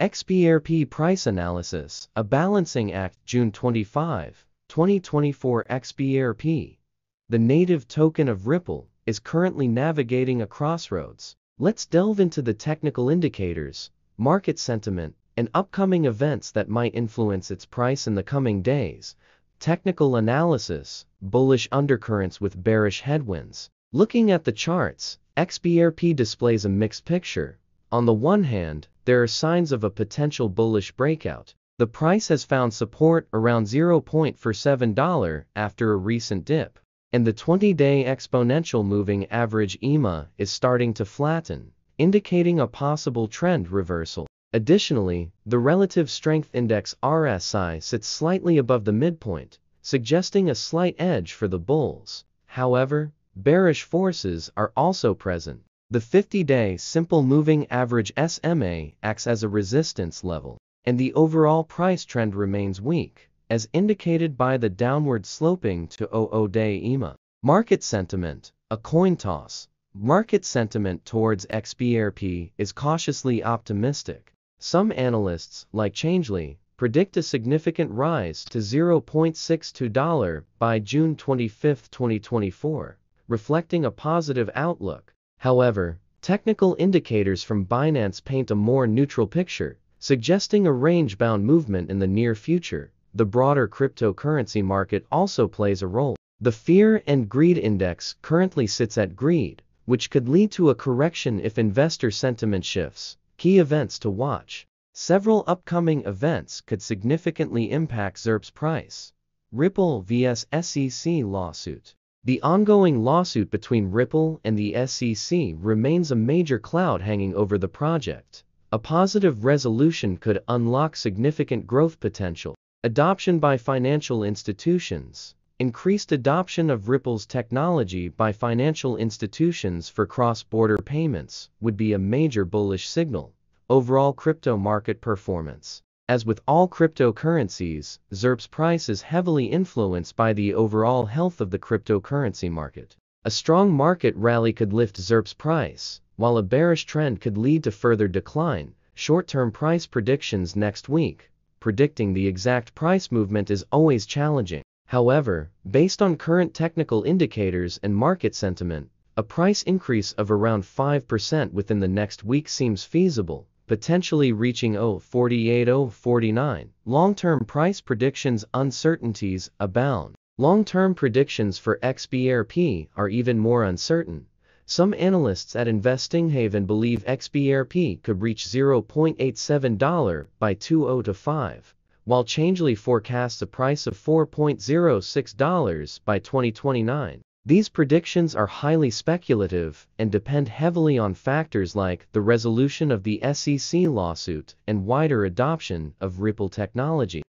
XRP Price Analysis, A Balancing Act, June 25, 2024. XRP, the native token of Ripple, is currently navigating a crossroads. Let's delve into the technical indicators, market sentiment, and upcoming events that might influence its price in the coming days. Technical analysis, bullish undercurrents with bearish headwinds. Looking at the charts, XRP displays a mixed picture. On the one hand, there are signs of a potential bullish breakout. The price has found support around $0.47 after a recent dip, and the 20-day exponential moving average EMA is starting to flatten, indicating a possible trend reversal. Additionally, the relative strength index RSI sits slightly above the midpoint, suggesting a slight edge for the bulls. However, bearish forces are also present. The 50-day simple moving average SMA acts as a resistance level, and the overall price trend remains weak, as indicated by the downward sloping to 00-day EMA. Market sentiment, a coin toss. Market sentiment towards XRP is cautiously optimistic. Some analysts, like Changelly, predict a significant rise to $0.62 by June 25, 2024, reflecting a positive outlook. However, technical indicators from Binance paint a more neutral picture, suggesting a range-bound movement in the near future. The broader cryptocurrency market also plays a role. The Fear and Greed Index currently sits at greed, which could lead to a correction if investor sentiment shifts. Key events to watch. Several upcoming events could significantly impact XRP's price. Ripple vs SEC lawsuit. The ongoing lawsuit between Ripple and the SEC remains a major cloud hanging over the project. A positive resolution could unlock significant growth potential. Adoption by financial institutions. Increased adoption of Ripple's technology by financial institutions for cross-border payments would be a major bullish signal. Overall crypto market performance. As with all cryptocurrencies, XRP's price is heavily influenced by the overall health of the cryptocurrency market. A strong market rally could lift XRP's price, while a bearish trend could lead to further decline. Short-term price predictions next week. Predicting the exact price movement is always challenging. However, based on current technical indicators and market sentiment, a price increase of around 5% within the next week seems feasible, potentially reaching $0.48–0.49. Long-term price predictions. Uncertainties abound. Long-term predictions for XRP are even more uncertain. Some analysts at InvestingHaven believe XRP could reach $0.87 by 2025, while Changelly forecasts a price of $4.06 by 2029. These predictions are highly speculative and depend heavily on factors like the resolution of the SEC lawsuit and wider adoption of Ripple technology.